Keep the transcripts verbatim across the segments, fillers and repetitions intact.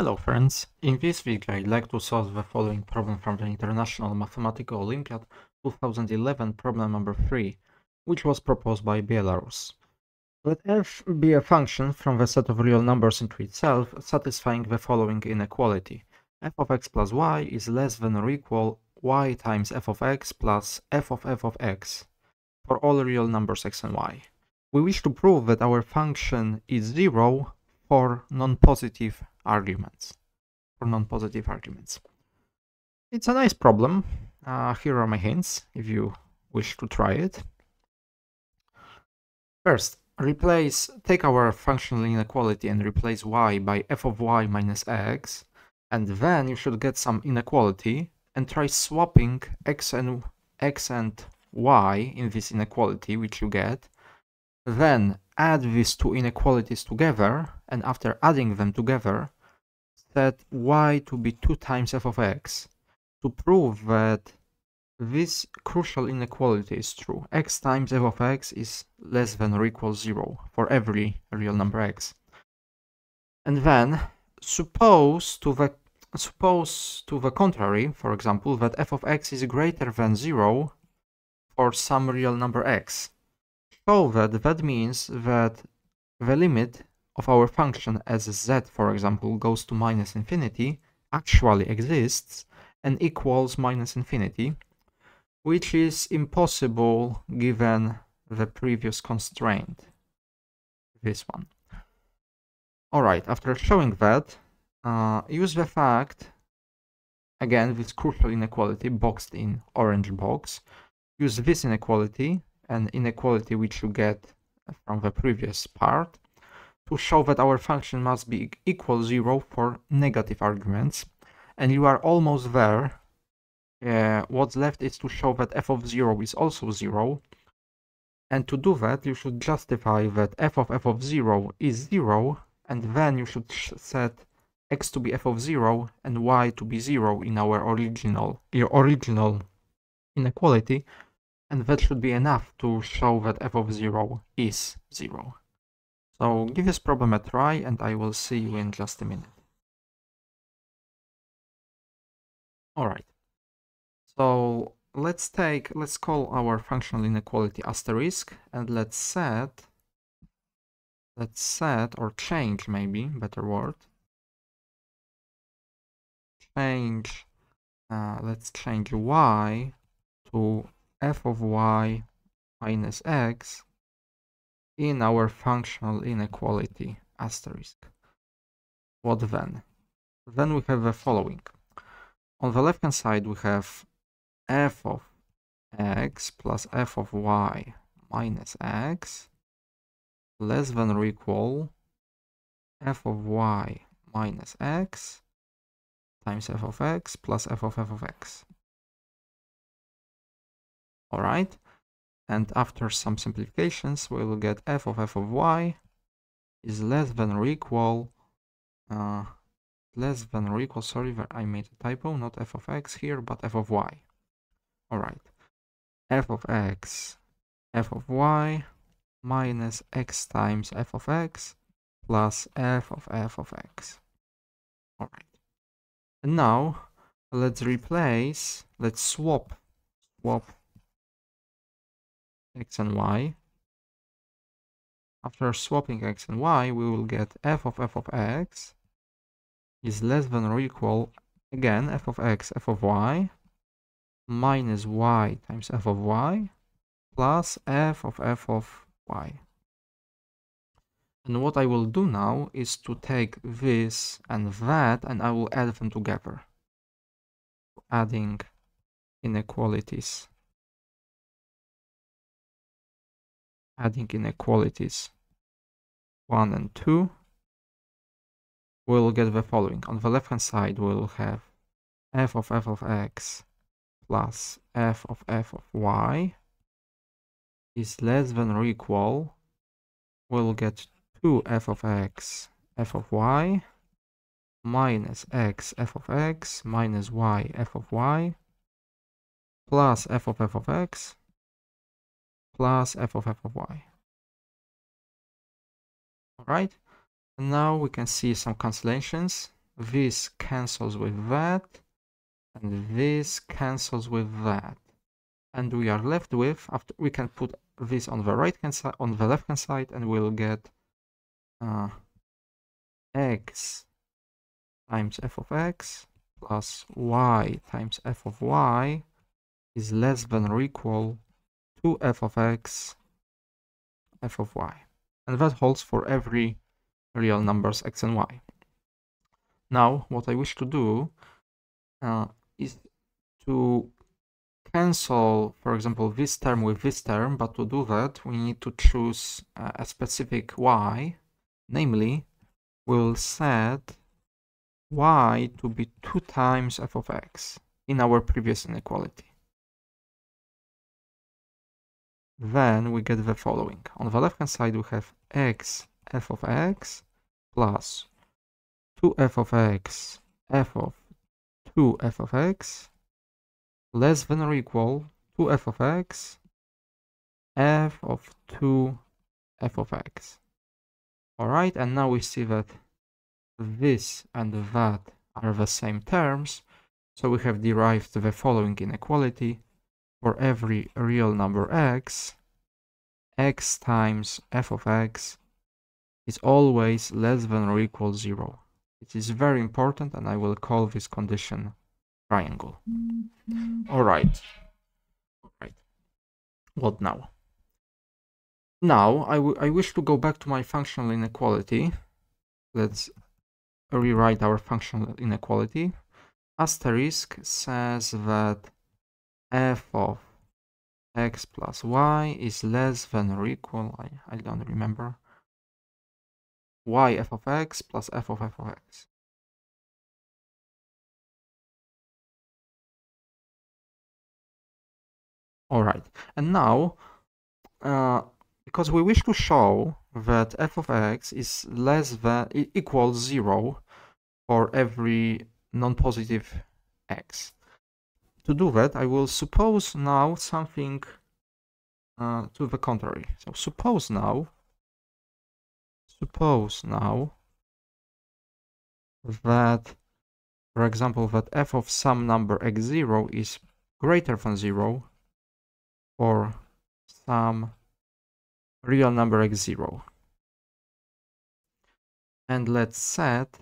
Hello friends, in this video I'd like to solve the following problem from the International Mathematical Olympiad twenty eleven, problem number three, which was proposed by Belarus. Let f be a function from the set of real numbers into itself, satisfying the following inequality. F of x plus y is less than or equal y times f of x plus f of f of x for all real numbers x and y. We wish to prove that our function is zero for non-positive arguments. For non-positive arguments, it's a nice problem. Uh, here are my hints if you wish to try it. First, replace take our functional inequality and replace y by f of y minus x, and then you should get some inequality and try swapping x and x and y in this inequality, which you get. Then add these two inequalities together, and after adding them together, set y to be two times f of x to prove that this crucial inequality is true. X times f of x is less than or equal zero for every real number x. And then suppose to the suppose to the contrary, for example, that f of x is greater than zero for some real number x. So that that means that the limit of our function as z, for example, goes to minus infinity, actually exists and equals minus infinity, which is impossible given the previous constraint, this one. Alright, after showing that, uh, use the fact, again, this crucial inequality boxed in orange box, use this inequality, an inequality which you get from the previous part, to show that our function must be equal zero for negative arguments, and you are almost there. Uh, what's left is to show that f of zero is also zero, and to do that you should justify that f of f of zero is zero, and then you should set x to be f of zero and y to be zero in our original your original inequality, and that should be enough to show that f of zero is zero. So give this problem a try, and I will see you in just a minute. Alright, so let's take, let's call our functional inequality asterisk, and let's set, let's set, or change maybe, better word, change, uh, let's change y to f of y minus x in our functional inequality asterisk. What then? Then we have the following. On the left hand side we have f of x plus f of y minus x less than or equal f of y minus x times f of x plus f of f of x. Alright, and after some simplifications, we will get f of f of y is less than or equal, uh, less than or equal, sorry, I made a typo, not f of x here, but f of y. Alright, f of x, f of y minus x times f of x plus f of f of x. Alright, and now let's replace, let's swap, swap. x and y. After swapping x and y, we will get f of f of x is less than or equal, again, f of x, f of y, minus y times f of y, plus f of f of y. And what I will do now is to take this and that, and I will add them together, adding inequalities. Adding inequalities one and two, we'll get the following. On the left hand side we'll have f of f of x plus f of f of y is less than or equal, we'll get two f of x f of y minus x f of x minus y f of y plus f of f of x plus f of f of y. Alright, and now we can see some cancellations. This cancels with that, and this cancels with that, and we are left with, after we can put this on the right hand side, on the left hand side, and we'll get uh, x times f of x plus y times f of y is less than or equal to f of x, f of y. And that holds for every real numbers x and y. Now, what I wish to do uh, is to cancel, for example, this term with this term, but to do that, we need to choose uh, a specific y, namely, we'll set y to be two times f of x in our previous inequality. Then we get the following. On the left-hand side, we have x f of x plus two f of x f of two f of x less than or equal to f of x f of two f of x. All right, and now we see that this and that are the same terms, so we have derived the following inequality for every real number x. X times f of x is always less than or equal to zero. It is very important, and I will call this condition triangle. All right. All right. What now? Now, I, w I wish to go back to my functional inequality. Let's rewrite our functional inequality. Asterisk says that f of x plus y is less than or equal, I, I don't remember, y f of x plus f of f of x. All right, and now, uh, because we wish to show that f of x is less than equals zero for every non-positive x. To do that, I will suppose now something uh, to the contrary. So suppose now, suppose now that, for example, that f of some number x zero is greater than zero for some real number x zero. And let's set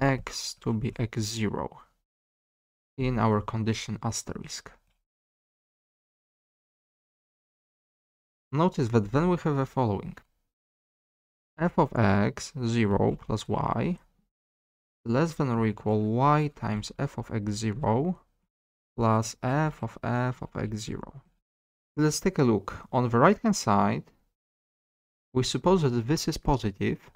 x to be x zero. In our condition asterisk. Notice that then we have the following. F of x, zero, plus y, less than or equal y times f of x, zero, plus f of f of x, zero. Let's take a look. On the right-hand side, we suppose that this is positive,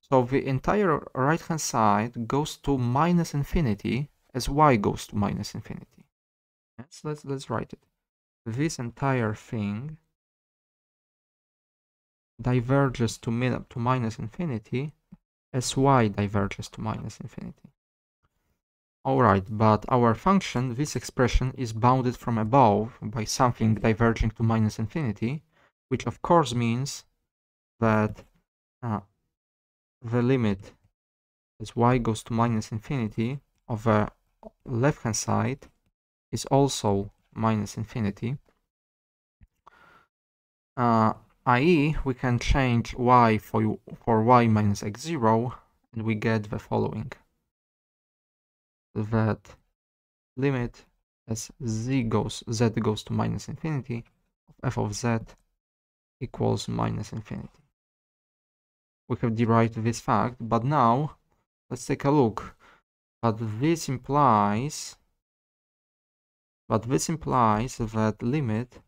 so the entire right-hand side goes to minus infinity, as y goes to minus infinity. Yes, let's, let's write it. This entire thing diverges to, min to minus infinity as y diverges to minus infinity. All right, but our function, this expression, is bounded from above by something diverging to minus infinity, which of course means that uh, the limit as y goes to minus infinity of the left-hand side is also minus infinity, uh, that is we can change y for, for y minus x zero, and we get the following, that limit as z goes, z goes to minus infinity, f of z equals minus infinity. We have derived this fact, but now let's take a look. But this implies, but this implies that limit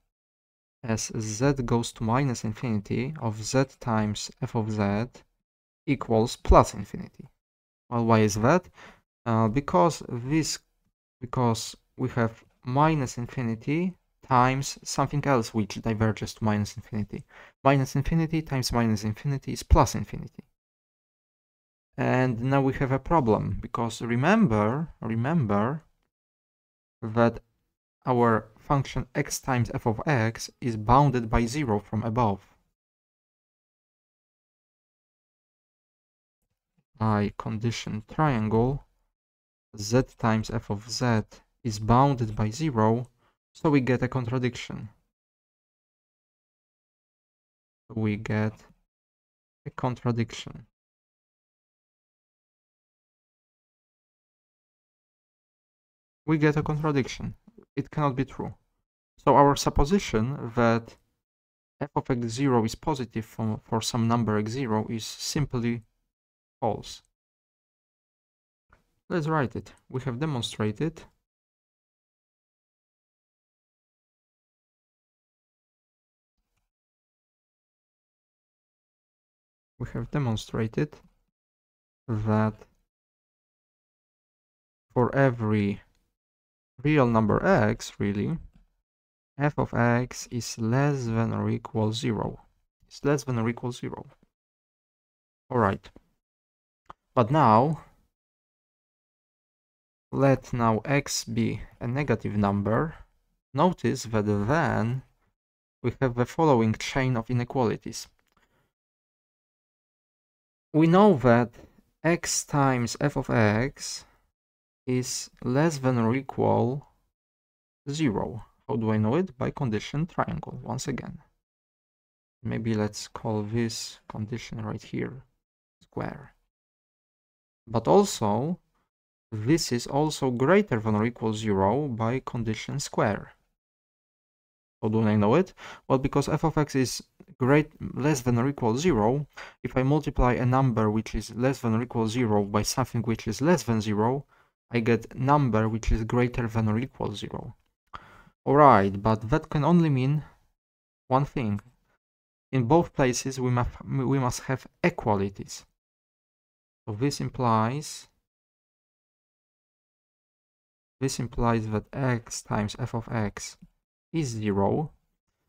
as z goes to minus infinity of z times f of z equals plus infinity. Well, why is that? Uh, because this, because we have minus infinity times something else which diverges to minus infinity. Minus infinity times minus infinity is plus infinity. And now we have a problem, because remember, remember that our function x times f of x is bounded by zero from above. I condition triangle z times f of z is bounded by zero, so we get a contradiction. We get a contradiction. We get a contradiction. It cannot be true. So our supposition that f of x zero is positive for, for some number x zero is simply false. Let's write it. We have demonstrated we have demonstrated that for every real number x, really, f of x is less than or equal zero. It's less than or equal zero. All right. But now, let now x be a negative number. Notice that then we have the following chain of inequalities. We know that x times f of x is less than or equal zero. How do I know it? By condition triangle, once again. Maybe let's call this condition right here square. But also, this is also greater than or equal zero by condition square. How do I know it? Well, because f of x is great less than or equal zero, if I multiply a number which is less than or equal zero by something which is less than zero, I get number which is greater than or equal zero. Alright, but that can only mean one thing. In both places we, we must have equalities. So this implies this implies that x times f of x is zero,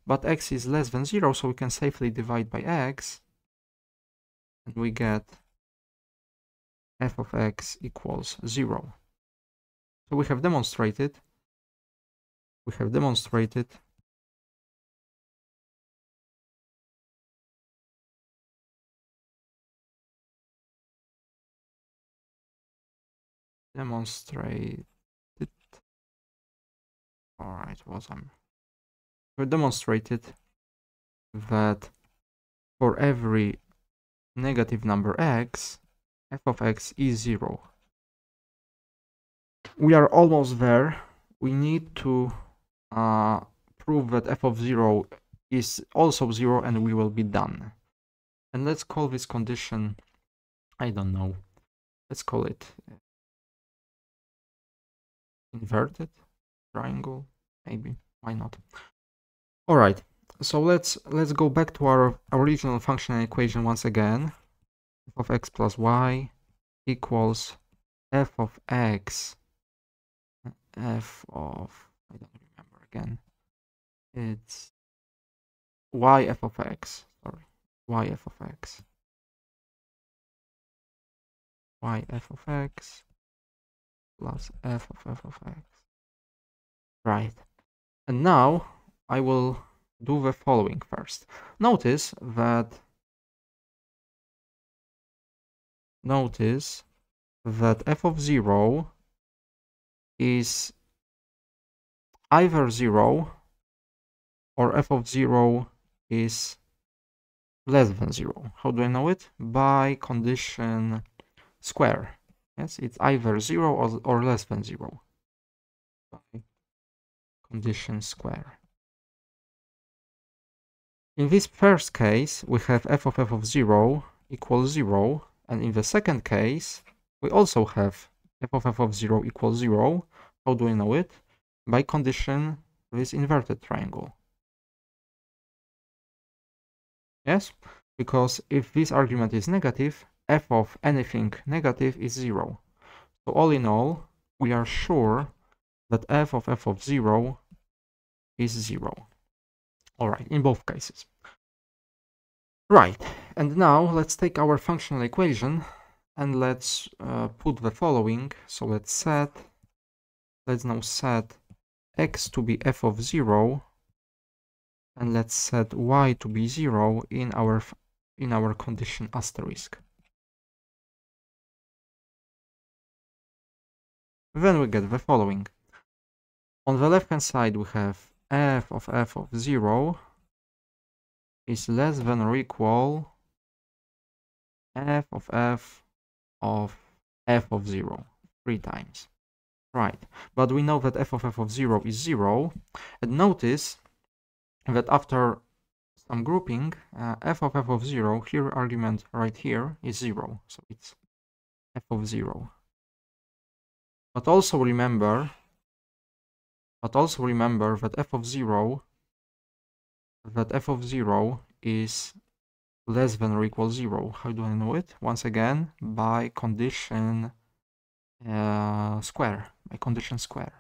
but x is less than zero, so we can safely divide by x, and we get f of x equals zero. So we have demonstrated we have demonstrated demonstrated all right was I'm we demonstrated that for every negative number x, f of x is zero. We are almost there. We need to Uh, prove that f of zero is also zero, and we will be done. And let's call this condition, I don't know, let's call it inverted triangle, maybe, why not? All right, so let's let's go back to our original functional equation once again. F of x plus y equals f of x, f of, I don't know, again, it's y f of x, sorry, y f of x, y f of x plus f of f of x, right? And now I will do the following first. Notice that, notice that f of zero is either zero or f of zero is less than zero. How do I know it? By condition square. Yes, it's either zero or, or less than zero. By condition square. In this first case, we have f of f of zero equals zero. And in the second case, we also have f of f of zero equals zero. How do I know it? By condition this inverted triangle. Yes, because if this argument is negative, f of anything negative is zero. So all in all, we are sure that f of f of zero is zero. All right, in both cases. Right, and now let's take our functional equation and let's uh, put the following. So let's set, let's now set x to be f of zero, and let's set y to be zero in our in our condition asterisk. Then we get the following. On the left hand side we have f of f of zero is less than or equal f of f of f of zero three times. Right, but we know that f of f of zero is zero, and notice that after some grouping, uh, f of f of zero, here argument right here is zero, so it's f of zero. But also remember, but also remember that f of zero, that f of zero is less than or equal zero. How do I know it? Once again, by condition uh, square, by condition square.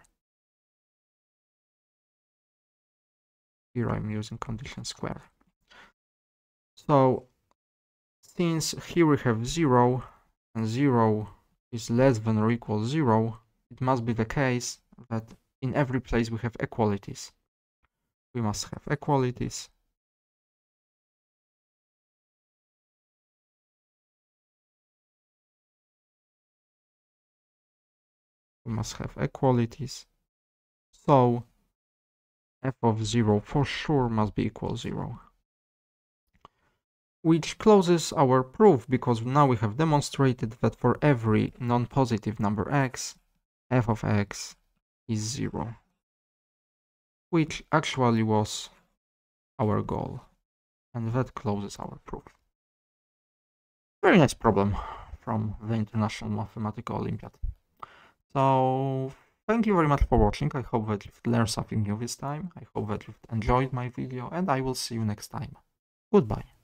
Here I'm using condition square. So since here we have zero and zero is less than or equal zero, it must be the case that in every place we have equalities. We must have equalities. We must have equalities. So f of zero for sure must be equal zero. Which closes our proof, because now we have demonstrated that for every non-positive number x, f of x is zero. Which actually was our goal. And that closes our proof. Very nice problem from the International Mathematical Olympiad. So thank you very much for watching. I hope that you've learned something new this time. I hope that you've enjoyed my video, and I will see you next time. Goodbye.